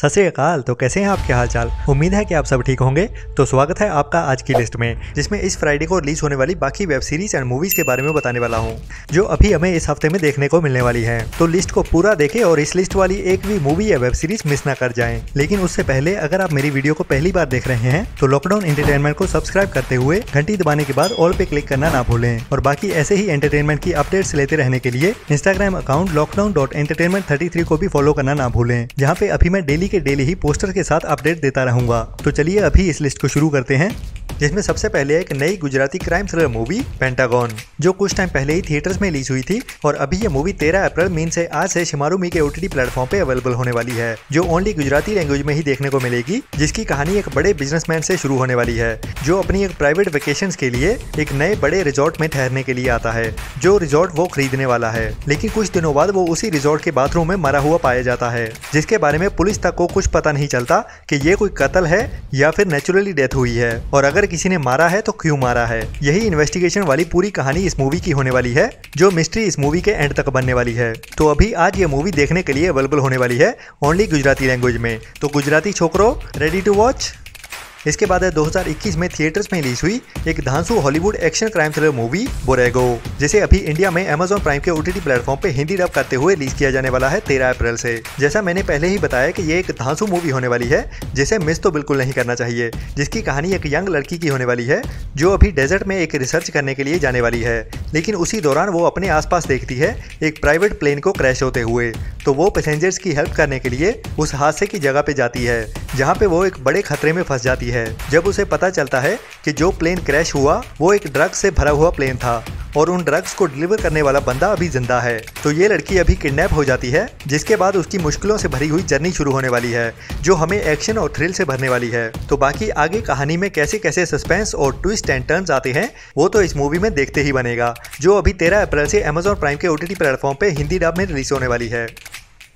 सत श्री अकाल। तो कैसे हैं आपके हाल चाल, उम्मीद है कि आप सब ठीक होंगे। तो स्वागत है आपका आज की लिस्ट में, जिसमें इस फ्राइडे को रिलीज होने वाली बाकी वेब सीरीज एंड मूवीज के बारे में बताने वाला हूं, जो अभी हमें इस हफ्ते में देखने को मिलने वाली है। तो लिस्ट को पूरा देखें और इस लिस्ट वाली एक भी मूवी या वेब सीरीज मिस ना कर जाएं। लेकिन उससे पहले अगर आप मेरी वीडियो को पहली बार देख रहे हैं तो लॉकडाउन एंटरटेनमेंट को सब्सक्राइब करते हुए घंटी दबाने के बाद ऑल पे क्लिक करना ना भूलें। और बाकी ऐसे ही एंटरटेनमेंट की अपडेट्स लेते रहने के लिए इंस्टाग्राम अकाउंट lockdown.entertainment33 को भी फॉलो करना ना भूलें, जहाँ पे अभी मैं डेली ही पोस्टर के साथ अपडेट देता रहूंगा। तो चलिए अभी इस लिस्ट को शुरू करते हैं, जिसमें सबसे पहले एक नई Gujarati crime thriller movie Pentagon, जो कुछ टाइम पहले ही थिएटर्स में रिलीज हुई थी। और अभी ये मूवी 13 अप्रैल मीन से आज से शिमारू मी के ओटीटी प्लेटफॉर्म पे अवेलेबल होने वाली है, जो ओनली गुजराती लैंग्वेज में ही देखने को मिलेगी। जिसकी कहानी एक बड़े बिजनेसमैन से शुरू होने वाली है, जो अपनी एक प्राइवेट वेकेशन के लिए एक नए बड़े रिजॉर्ट में ठहरने के लिए आता है, जो रिजॉर्ट वो खरीदने वाला है। लेकिन कुछ दिनों बाद वो उसी रिजॉर्ट के बाथरूम में मरा हुआ पाया जाता है, जिसके बारे में पुलिस तक को कुछ पता नहीं चलता कि ये कोई कत्ल है या फिर नेचुरली डेथ हुई है, और अगर किसी ने मारा है तो क्यों मारा है। यही इन्वेस्टिगेशन वाली पूरी कहानी इस मूवी की होने वाली है, जो मिस्ट्री इस मूवी के एंड तक बनने वाली है। तो अभी आज ये मूवी देखने के लिए अवेलेबल होने वाली है ओनली गुजराती लैंग्वेज में। तो गुजराती छोकरो रेडी टू वॉच। इसके बाद है 2021 में थिएटर्स में रिलीज हुई एक धांसू Hollywood action crime thriller movie Borrego, जिसे अभी इंडिया में Amazon Prime के ओटीटी प्लेटफॉर्म पे हिंदी डब करते हुए रिलीज किया जाने वाला है 13 अप्रैल से। जैसा मैंने पहले ही बताया कि ये एक धांसू मूवी होने वाली है, जिसे मिस तो बिल्कुल नहीं करना चाहिए। जिसकी कहानी एक यंग लड़की की होने वाली है, जो अभी डेजर्ट में एक रिसर्च करने के लिए जाने वाली है, लेकिन उसी दौरान वो अपने आसपास देखती है एक प्राइवेट प्लेन को क्रैश होते हुए। तो वो पैसेंजर्स की हेल्प करने के लिए उस हादसे की जगह पे जाती है, जहाँ पे वो एक बड़े खतरे में फंस जाती है। जब उसे पता चलता है कि जो प्लेन क्रैश हुआ वो एक ड्रग्स से भरा हुआ प्लेन था, और उन ड्रग्स को डिलीवर करने वाला बंदा अभी जिंदा है। तो ये लड़की अभी किडनैप हो जाती है, जिसके बाद उसकी मुश्किलों से भरी हुई जर्नी शुरू होने वाली है, जो हमें एक्शन और थ्रिल से भरने वाली है। तो बाकी आगे कहानी में कैसे कैसे सस्पेंस और ट्विस्ट एंड टर्न्स आते हैं, वो तो इस मूवी में देखते ही बनेगा, जो अभी 13 अप्रैल से Amazon Prime के ओटीटी प्लेटफॉर्म पे हिंदी डब में रिलीज होने वाली है।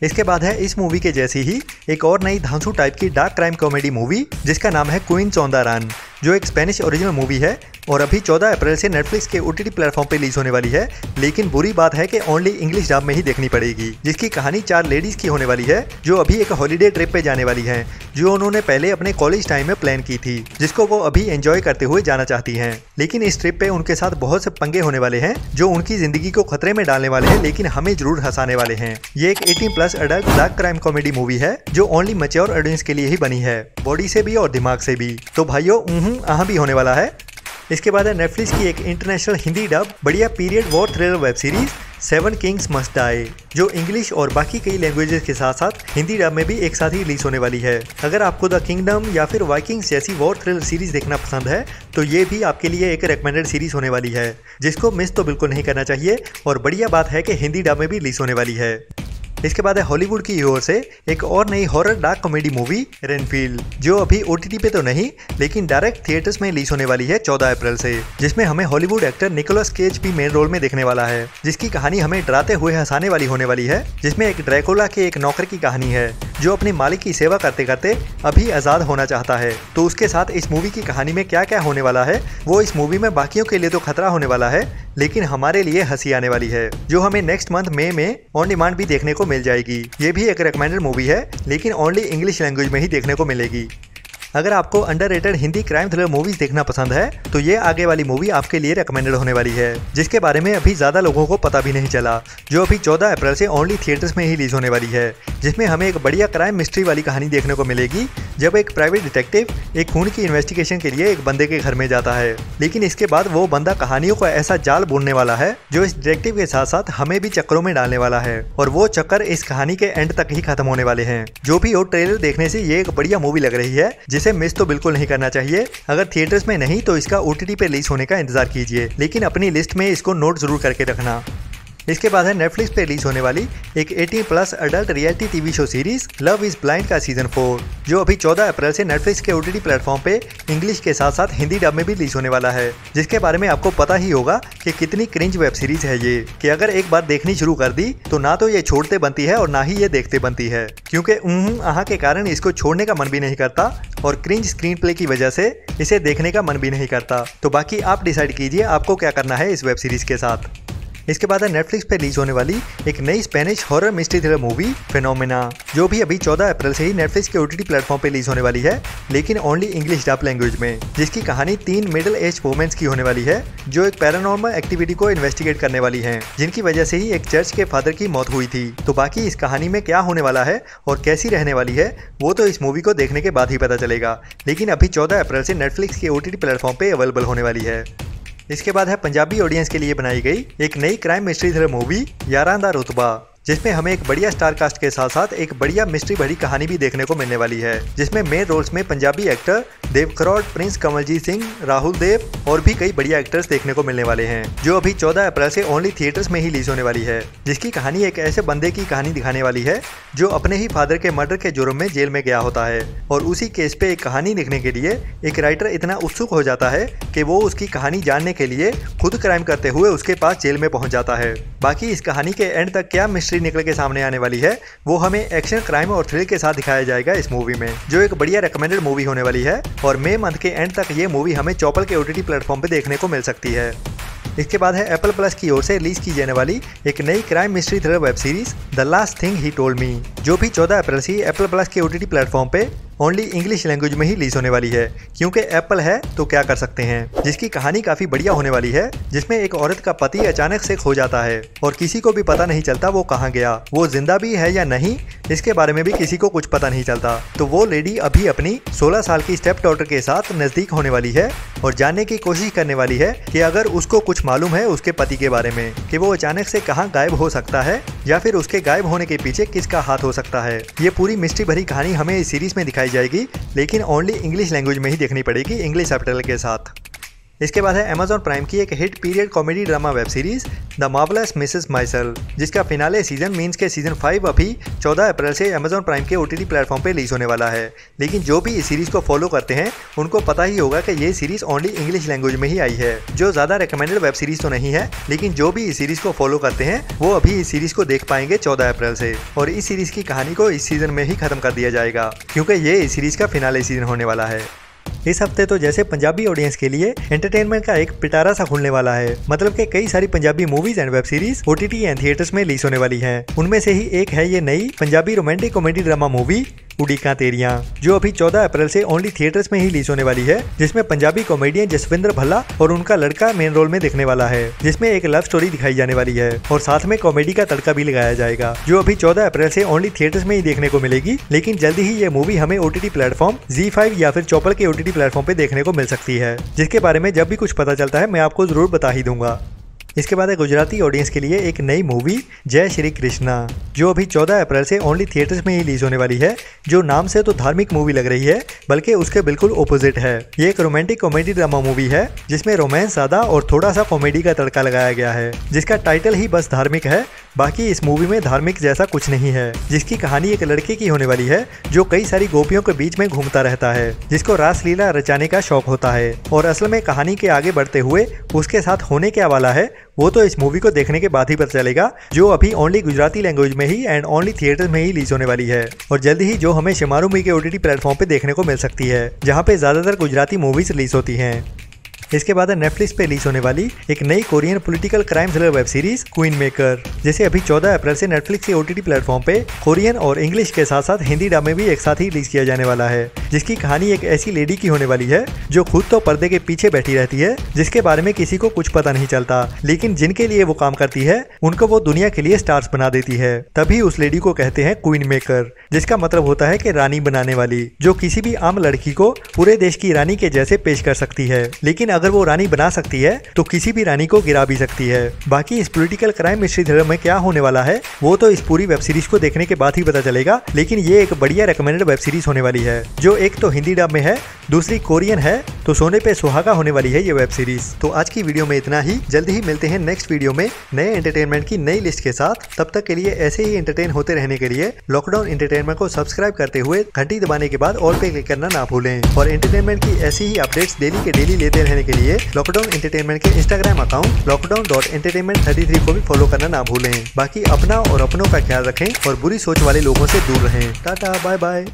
इसके बाद है इस मूवी के जैसी ही एक और नई धांसू टाइप की डार्क क्राइम कॉमेडी मूवी, जिसका नाम है क्वीन चौदारान, जो एक स्पेनिश ओरिजिनल मूवी है और अभी 14 अप्रैल से नेटफ्लिक्स के ओटीटी प्लेटफॉर्म पे रिलीज होने वाली है। लेकिन बुरी बात है कि ओनली इंग्लिश डब में ही देखनी पड़ेगी। जिसकी कहानी 4 लेडीज की होने वाली है, जो अभी एक हॉलीडे ट्रिप पे जाने वाली हैं, जो उन्होंने पहले अपने कॉलेज टाइम में प्लान की थी, जिसको वो अभी एंजॉय करते हुए जाना चाहती हैं। लेकिन इस ट्रिप पे उनके साथ बहुत से पंगे होने वाले हैं, जो उनकी जिंदगी को खतरे में डालने वाले हैं, लेकिन हमें जरूर हंसाने वाले हैं। ये एक 18+ adult dark crime comedy movie है, जो ओनली मैच्योर ऑडियंस के लिए ही बनी है, बॉडी से भी और दिमाग से भी। तो भाइयों यहाँ भी होने वाला है। इसके बाद है नेटफ्लिक्स की एक इंटरनेशनल हिंदी डब बढ़िया period war thriller web series seven kings must die, जो इंग्लिश और बाकी कई लैंग्वेजेस के साथ साथ हिंदी डब में भी एक साथ ही रिलीज होने वाली है। अगर आपको द किंगडम या फिर वाइकिंग्स जैसी वॉर थ्रिलर सीरीज देखना पसंद है तो ये भी आपके लिए एक रेकमेंडेड सीरीज होने वाली है, जिसको मिस तो बिल्कुल नहीं करना चाहिए। और बढ़िया बात है कि हिंदी डब में भी रिलीज होने वाली है। इसके बाद है हॉलीवुड की ओर से एक और नई horror dark comedy movie Renfield, जो अभी ओटीटी पे तो नहीं लेकिन डायरेक्ट थिएटर्स में रिलीज होने वाली है 14 अप्रैल से, जिसमें हमें हॉलीवुड एक्टर निकोलस केज भी मेन रोल में देखने वाला है। जिसकी कहानी हमें डराते हुए हंसाने वाली होने वाली है, जिसमें एक ड्रैकुला के एक नौकर की कहानी है, जो अपने मालिक की सेवा करते करते अभी आज़ाद होना चाहता है। तो उसके साथ इस मूवी की कहानी में क्या क्या होने वाला है, वो इस मूवी में बाकियों के लिए तो खतरा होने वाला है, लेकिन हमारे लिए हंसी आने वाली है, जो हमें नेक्स्ट मंथ मई में ऑन डिमांड भी देखने को मिल जाएगी। ये भी एक रिकमेंडेड मूवी है, लेकिन ओनली इंग्लिश लैंग्वेज में ही देखने को मिलेगी। अगर आपको underrated Hindi crime thriller movies देखना पसंद है तो ये आगे वाली मूवी आपके लिए रेकमेंडेड होने वाली है, जिसके बारे में अभी ज़्यादा लोगों को पता भी नहीं चला, जो अभी 14 अप्रैल से ओनली थिएटर्स में ही रिलीज होने वाली है। जिसमें हमें एक बढ़िया क्राइम मिस्ट्री वाली कहानी देखने को मिलेगी, जब एक प्राइवेट डिटेक्टिव एक खून की इन्वेस्टिगेशन के लिए एक बंदे के घर में जाता है, लेकिन इसके बाद वो बंदा कहानियों का ऐसा जाल बुनने वाला है, जो इस डिटेक्टिव के साथ साथ हमें भी चक्करों में डालने वाला है, और वो चक्कर इस कहानी के एंड तक ही खत्म होने वाले हैं। जो भी हो, ट्रेलर देखने से ये एक बढ़िया मूवी लग रही है, इसे मिस तो बिल्कुल नहीं करना चाहिए। अगर थिएटर्स में नहीं तो इसका ओटीटी पे रिलीज होने का इंतजार कीजिए, लेकिन अपनी लिस्ट में इसको नोट जरूर करके रखना। इसके बाद है नेटफ्लिक्स पे रिलीज होने वाली एक 18+ adult reality TV show series love is blind का सीजन 4, जो अभी 14 अप्रैल से नेटफ्लिक्स के ओटीटी प्लेटफॉर्म पे इंग्लिश के साथ साथ हिंदी डब में भी रिलीज होने वाला है। जिसके बारे में आपको पता ही होगा कि कितनी क्रिंज वेब सीरीज है ये, कि अगर एक बार देखनी शुरू कर दी तो ना तो ये छोड़ते बनती है और ना ही ये देखते बनती है, क्योंकि आहा के कारण इसको छोड़ने का मन भी नहीं करता, और क्रिंज स्क्रीन प्ले की वजह से इसे देखने का मन भी नहीं करता। तो बाकी आप डिसाइड कीजिए आपको क्या करना है इस वेब सीरीज के साथ। इसके बाद है नेटफ्लिक्स पे रिलीज होने वाली एक नई Spanish horror mystery thriller movie Phenomena, जो भी अभी 14 अप्रैल से ही नेटफ्लिक्स के ओटीटी प्लेटफॉर्म पे रिलीज होने वाली है, लेकिन ओनली इंग्लिश डब लैंग्वेज में, जिसकी कहानी 3 मिडिल एज वुमेन्स की होने वाली है जो एक पैरानॉर्मल एक्टिविटी को इन्वेस्टिगेट करने वाली है, जिनकी वजह से ही एक चर्च के फादर की मौत हुई थी। तो बाकी इस कहानी में क्या होने वाला है और कैसी रहने वाली है वो तो इस मूवी को देखने के बाद ही पता चलेगा, लेकिन अभी 14 अप्रैल से नेटफ्लिक्स के ओटीटी प्लेटफॉर्म पे अवेलेबल होने वाली है। इसके बाद है पंजाबी ऑडियंस के लिए बनाई गई एक नई crime mystery thriller movie Yaaran Da Rutbaa, जिसमें हमें एक बढ़िया स्टार कास्ट के साथ साथ एक बढ़िया मिस्ट्री भरी कहानी भी देखने को मिलने वाली है, जिसमें मेन रोल्स में पंजाबी एक्टर देव खरौड़, प्रिंस कमलजीत सिंह, राहुल देव और भी कई बढ़िया एक्टर्स देखने को मिलने वाले हैं, जो अभी 14 अप्रैल से ओनली थिएटर्स में ही रिलीज होने वाली है, जिसकी कहानी एक ऐसे बंदे की कहानी दिखाने वाली है जो अपने ही फादर के मर्डर के जुर्म में जेल में गया होता है और उसी केस पे एक कहानी लिखने के लिए एक राइटर इतना उत्सुक हो जाता है कि वो उसकी कहानी जानने के लिए खुद क्राइम करते हुए उसके पास जेल में पहुंच जाता है। बाकी इस कहानी के एंड तक क्या मिस्ट्री निकल के सामने आने वाली है वो हमें एक्शन, क्राइम और थ्रिल के साथ दिखाया जाएगा इस मूवी में, जो एक बढ़िया रिकमेंडेड मूवी होने वाली है और मई मंथ के एंड तक ये मूवी हमें चौपल के ओटीटी प्लेटफॉर्म पे देखने को मिल सकती है। इसके बाद है एप्पल प्लस की ओर से रिलीज की जाने वाली एक नई crime mystery thriller web series the last thing he told me, जो भी 14 अप्रैल से एप्पल प्लस के ओटीटी प्लेटफॉर्म पे ओनली इंग्लिश लैंग्वेज में ही रिलीज होने वाली है, क्योंकि एप्पल है तो क्या कर सकते हैं। जिसकी कहानी काफी बढ़िया होने वाली है, जिसमें एक औरत का पति अचानक से खो जाता है और किसी को भी पता नहीं चलता वो कहाँ गया, वो जिंदा भी है या नहीं इसके बारे में भी किसी को कुछ पता नहीं चलता। तो वो लेडी अभी अपनी 16 साल की स्टेप डॉटर के साथ नजदीक होने वाली है और जानने की कोशिश करने वाली है कि अगर उसको कुछ मालूम है उसके पति के बारे में, कि वो अचानक से कहाँ गायब हो सकता है या फिर उसके गायब होने के पीछे किसका हाथ हो सकता है। ये पूरी मिस्ट्री भरी कहानी हमें इस सीरीज में दिखाई जाएगी, लेकिन ओनली इंग्लिश लैंग्वेज में ही देखनी पड़ेगी, इंग्लिश सबटाइटल के साथ। इसके बाद है अमेजॉन प्राइम की एक hit period comedy drama web series the marvelous Mrs Maisel, जिसका फिनाले सीजन मीन्स के सीजन 5 अभी 14 अप्रैल से अमेजॉन प्राइम के ओटीटी प्लेटफॉर्म पे रिलीज होने वाला है, लेकिन जो भी इस सीरीज को फॉलो करते हैं उनको पता ही होगा कि ये सीरीज ओनली इंग्लिश लैंग्वेज में ही आई है। जो ज्यादा रिकमेंडेड वेब सीरीज तो नहीं है, लेकिन जो भी इस सीरीज को फॉलो करते हैं वो अभी इस सीरीज को देख पाएंगे 14 अप्रैल से, और इस सीरीज की कहानी को इस सीजन में ही खत्म कर दिया जाएगा, क्योंकि ये इस सीरीज का फिनाले सीजन होने वाला है। इस हफ्ते तो जैसे पंजाबी ऑडियंस के लिए एंटरटेनमेंट का एक पिटारा सा खुलने वाला है, मतलब कि कई सारी Punjabi movies and web series OTT and theatres में रिलीज होने वाली हैं। उनमें से ही एक है ये नई Punjabi romantic comedy drama movie Udeekan Teriyan, जो अभी 14 अप्रैल से ओनली थिएटर्स में ही रिलीज होने वाली है, जिसमें पंजाबी कॉमेडियन जसविंदर भल्ला और उनका लड़का मेन रोल में दिखने वाला है, जिसमें एक लव स्टोरी दिखाई जाने वाली है और साथ में कॉमेडी का तड़का भी लगाया जाएगा, जो अभी 14 अप्रैल से ओनली थिएटर्स में ही देखने को मिलेगी, लेकिन जल्दी ही ये मूवी हमें ओटीटी प्लेटफॉर्म Z5 या फिर चौपल के ओटीटी प्लेटफॉर्म पे देखने को मिल सकती है, जिसके बारे में जब भी कुछ पता चलता है मैं आपको जरूर बता ही दूंगा। इसके बाद है गुजराती ऑडियंस के लिए एक नई मूवी जय श्री कृष्णा, जो अभी 14 अप्रैल से ओनली थिएटर्स में ही रिलीज होने वाली है, जो नाम से तो धार्मिक मूवी लग रही है बल्कि उसके बिल्कुल ओपोजिट है। ये एक रोमांटिक कॉमेडी ड्रामा मूवी है जिसमें रोमांस ज्यादा और थोड़ा सा कॉमेडी का तड़का लगाया गया है, जिसका टाइटल ही बस धार्मिक है, बाकी इस मूवी में धार्मिक जैसा कुछ नहीं है। जिसकी कहानी एक लड़के की होने वाली है जो कई सारी गोपियों के बीच में घूमता रहता है, जिसको रासलीला रचाने का शौक होता है, और असल में कहानी के आगे बढ़ते हुए उसके साथ होने क्या वाला है वो तो इस मूवी को देखने के बाद ही पता चलेगा, जो अभी ओनली गुजराती लैंग्वेज में ही एंड ओनली थिएटर में ही रिलीज होने वाली है, और जल्दी ही जो हमें शेमारू के ओटीटी प्लेटफॉर्म पे देखने को मिल सकती है, जहाँ पे ज्यादातर गुजराती मूवीज रिलीज होती हैं। इसके बाद है नेटफ्लिक्स पे रिलीज होने वाली एक नई Korean political crime thriller web series queen maker, जिसे अभी 14 अप्रैल से नेटफ्लिक्स के ओटीटी प्लेटफॉर्म पे कोरियन और इंग्लिश के साथ साथ हिंदी ड्रामे भी एक साथ ही रिलीज किया जाने वाला है। जिसकी कहानी एक ऐसी लेडी की होने वाली है जो खुद तो पर्दे के पीछे बैठी रहती है, जिसके बारे में किसी को कुछ पता नहीं चलता, लेकिन जिनके लिए वो काम करती है उनको वो दुनिया के लिए स्टार्स बना देती है, तभी उस लेडी को कहते हैं क्वीन मेकर, जिसका मतलब होता है कि रानी बनाने वाली, जो किसी भी आम लड़की को पूरे देश की रानी के जैसे पेश कर सकती है, लेकिन अगर वो रानी बना सकती है तो किसी भी रानी को गिरा भी सकती है। बाकी इस पॉलिटिकल क्राइम मिस्ट्री थ्रिलर में क्या होने वाला है वो तो इस पूरी वेब सीरीज को देखने के बाद ही पता चलेगा, लेकिन ये एक बढ़िया रेकमेंडेड वेब सीरीज होने वाली है, जो एक तो हिंदी डब में है, दूसरी कोरियन है, तो सोने पे सुहागा होने वाली है ये वेब सीरीज। तो आज की वीडियो में इतना ही, जल्दी ही मिलते हैं नेक्स्ट वीडियो में नए एंटरटेनमेंट की नई लिस्ट के साथ। तब तक के लिए ऐसे ही एंटरटेन होते रहने के लिए लॉकडाउन एंटरटेनमेंट को सब्सक्राइब करते हुए घंटी दबाने के बाद ऑल पे क्लिक करना ना भूलें, और एंटरटेनमेंट की ऐसी ही अपडेट्स डेली के डेली लेते रहने के लिए लॉकडाउन एंटरटेनमेंट के इंस्टाग्राम अकाउंट lockdown.entertainment33 को भी फॉलो करना ना भूलें। बाकी अपना और अपनों का ख्याल रखें और बुरी सोच वाले लोगों से दूर रहें। Tata bye bye.